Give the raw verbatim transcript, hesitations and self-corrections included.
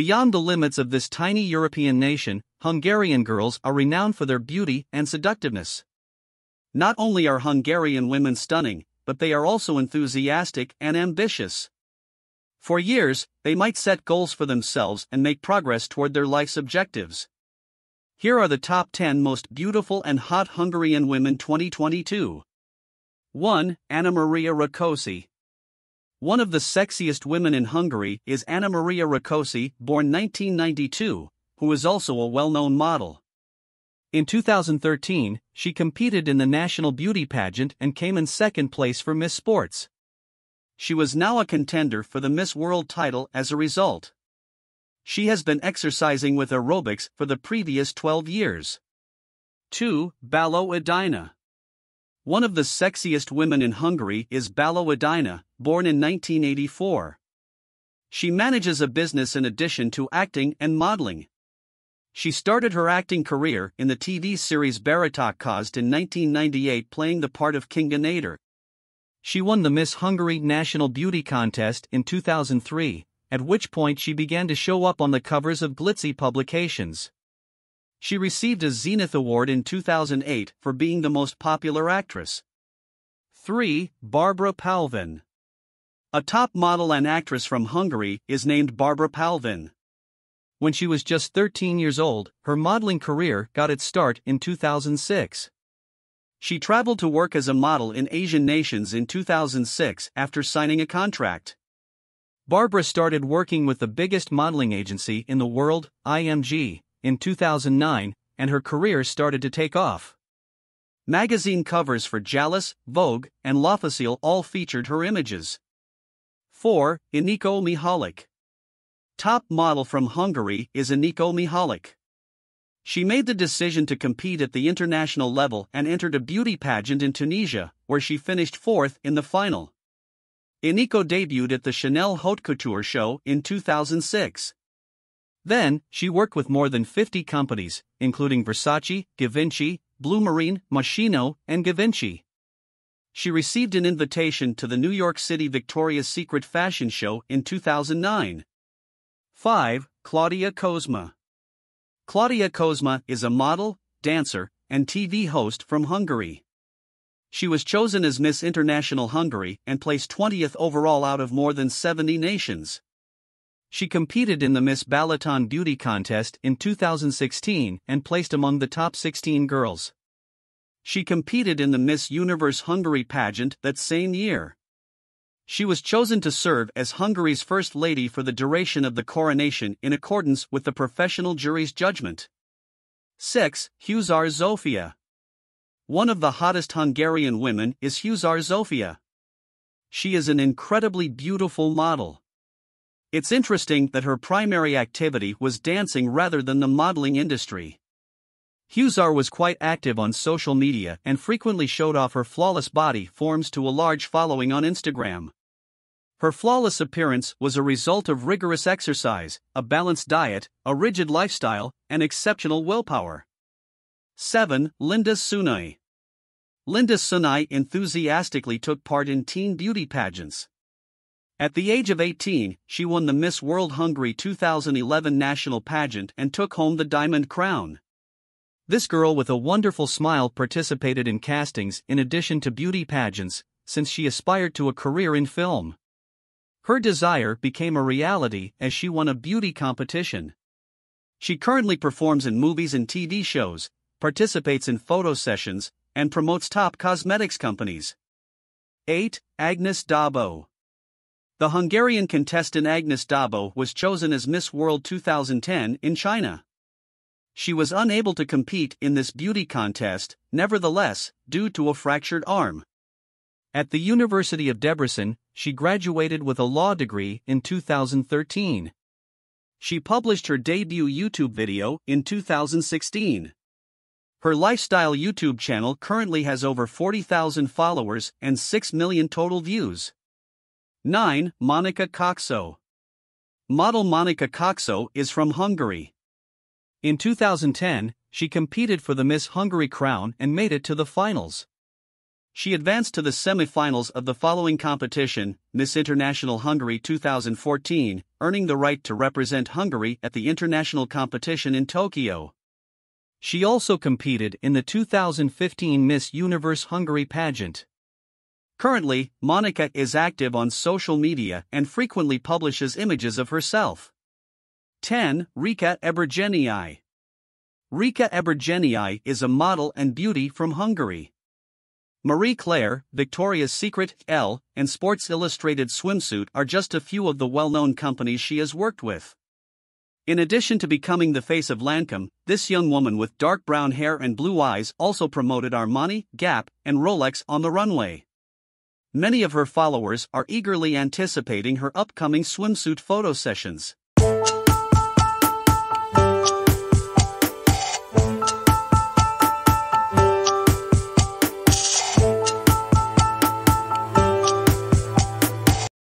Beyond the limits of this tiny European nation, Hungarian girls are renowned for their beauty and seductiveness. Not only are Hungarian women stunning, but they are also enthusiastic and ambitious. For years, they might set goals for themselves and make progress toward their life's objectives. Here are the top ten most beautiful and hot Hungarian women twenty twenty-two. one. Anna Mária Rákosi. One of the sexiest women in Hungary is Anna Mária Rákosi, born nineteen ninety-two, who is also a well-known model. In two thousand thirteen, she competed in the national beauty pageant and came in second place for Miss Sports. She was now a contender for the Miss World title as a result. She has been exercising with aerobics for the previous twelve years. two. Balló Edina. One of the sexiest women in Hungary is Balló Edina, born in nineteen eighty-four. She manages a business in addition to acting and modeling. She started her acting career in the T V series Baratok Kazt in nineteen ninety-eight, playing the part of Kinga Nader. She won the Miss Hungary National Beauty Contest in two thousand three, at which point she began to show up on the covers of glitzy publications. She received a Zenith Award in two thousand eight for being the most popular actress. three. Barbara Palvin. A top model and actress from Hungary is named Barbara Palvin. When she was just thirteen years old, her modeling career got its start in two thousand six. She traveled to work as a model in Asian nations in two thousand six after signing a contract. Barbara started working with the biggest modeling agency in the world, I M G, in two thousand nine, and her career started to take off. Magazine covers for Jealous, Vogue, and L'Officiel all featured her images. four. Eniko Mihalik. Top model from Hungary is Eniko Mihalik. She made the decision to compete at the international level and entered a beauty pageant in Tunisia, where she finished fourth in the final. Eniko debuted at the Chanel Haute Couture show in two thousand six. Then, she worked with more than fifty companies, including Versace, Givenchy, Blumarine, Moschino, and Givenchy. She received an invitation to the New York City Victoria's Secret fashion show in two thousand nine. five. Claudia Kozma. Claudia Kozma is a model, dancer, and T V host from Hungary. She was chosen as Miss International Hungary and placed twentieth overall out of more than seventy nations. She competed in the Miss Balaton Beauty Contest in two thousand sixteen and placed among the top sixteen girls. She competed in the Miss Universe Hungary pageant that same year. She was chosen to serve as Hungary's First Lady for the duration of the coronation in accordance with the professional jury's judgment. six. Huszár Zsófia. One of the hottest Hungarian women is Huszár Zsófia. She is an incredibly beautiful model. It's interesting that her primary activity was dancing rather than the modeling industry. Huszár was quite active on social media and frequently showed off her flawless body forms to a large following on Instagram. Her flawless appearance was a result of rigorous exercise, a balanced diet, a rigid lifestyle, and exceptional willpower. seven. Linda Sunai. Linda Sunai enthusiastically took part in teen beauty pageants. At the age of eighteen, she won the Miss World Hungary two thousand eleven national pageant and took home the Diamond Crown. This girl with a wonderful smile participated in castings in addition to beauty pageants, since she aspired to a career in film. Her desire became a reality as she won a beauty competition. She currently performs in movies and T V shows, participates in photo sessions, and promotes top cosmetics companies. eight. Agnes Dabo. The Hungarian contestant Agnes Dabo was chosen as Miss World two thousand ten in China. She was unable to compete in this beauty contest, nevertheless, due to a fractured arm. At the University of Debrecen, she graduated with a law degree in two thousand thirteen. She published her debut YouTube video in two thousand sixteen. Her lifestyle YouTube channel currently has over forty thousand followers and six million total views. nine. Monica Coxo. Model Monica Coxo is from Hungary. In two thousand ten, she competed for the Miss Hungary crown and made it to the finals. She advanced to the semi-finals of the following competition, Miss International Hungary two thousand fourteen, earning the right to represent Hungary at the international competition in Tokyo. She also competed in the two thousand fifteen Miss Universe Hungary pageant. Currently, Monica is active on social media and frequently publishes images of herself. ten Rika Ebergenyi. Rika Ebergenyi is a model and beauty from Hungary. Marie Claire, Victoria's Secret, Elle, and Sports Illustrated Swimsuit are just a few of the well-known companies she has worked with. In addition to becoming the face of Lancôme, this young woman with dark brown hair and blue eyes also promoted Armani, Gap, and Rolex on the runway. Many of her followers are eagerly anticipating her upcoming swimsuit photo sessions.